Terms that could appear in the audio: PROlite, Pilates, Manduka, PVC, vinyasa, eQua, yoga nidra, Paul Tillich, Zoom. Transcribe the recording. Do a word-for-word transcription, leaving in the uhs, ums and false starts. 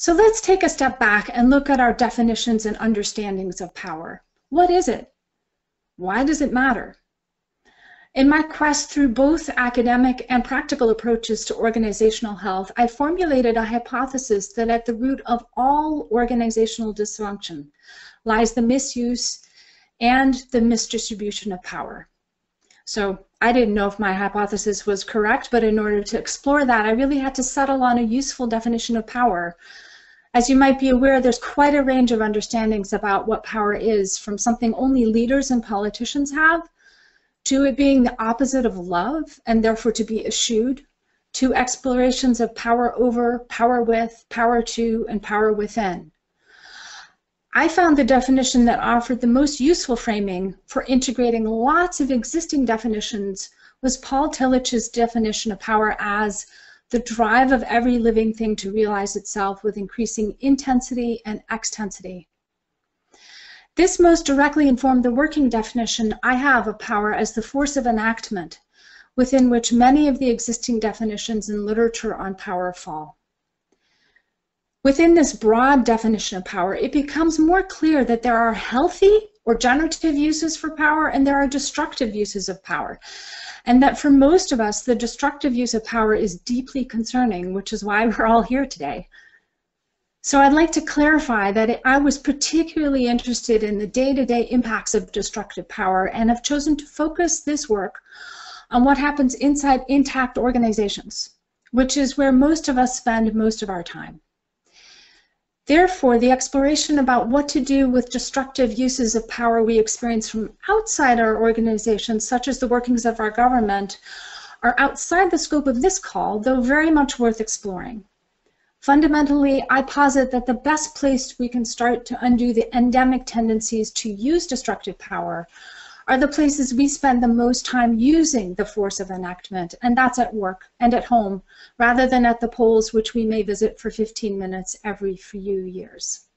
So let's take a step back and look at our definitions and understandings of power. What is it? Why does it matter? In my quest through both academic and practical approaches to organizational health, I formulated a hypothesis that at the root of all organizational dysfunction lies the misuse and the misdistribution of power. So I didn't know if my hypothesis was correct, but in order to explore that, I really had to settle on a useful definition of power. As you might be aware, there's quite a range of understandings about what power is, from something only leaders and politicians have, to it being the opposite of love and therefore to be eschewed, to explorations of power over, power with, power to, and power within. I found the definition that offered the most useful framing for integrating lots of existing definitions was Paul Tillich's definition of power as the drive of every living thing to realize itself with increasing intensity and extensity. This most directly informed the working definition I have of power as the force of enactment, within which many of the existing definitions in literature on power fall. Within this broad definition of power, it becomes more clear that there are healthy or generative uses for power and there are destructive uses of power, and that for most of us, the destructive use of power is deeply concerning, which is why we're all here today. So I'd like to clarify that I was particularly interested in the day-to-day impacts of destructive power and have chosen to focus this work on what happens inside intact organizations, which is where most of us spend most of our time. Therefore, the exploration about what to do with destructive uses of power we experience from outside our organizations, such as the workings of our government, are outside the scope of this call, though very much worth exploring. Fundamentally, I posit that the best place we can start to undo the endemic tendencies to use destructive power are the places we spend the most time using the force of enactment, and that's at work and at home, rather than at the polls which we may visit for fifteen minutes every few years.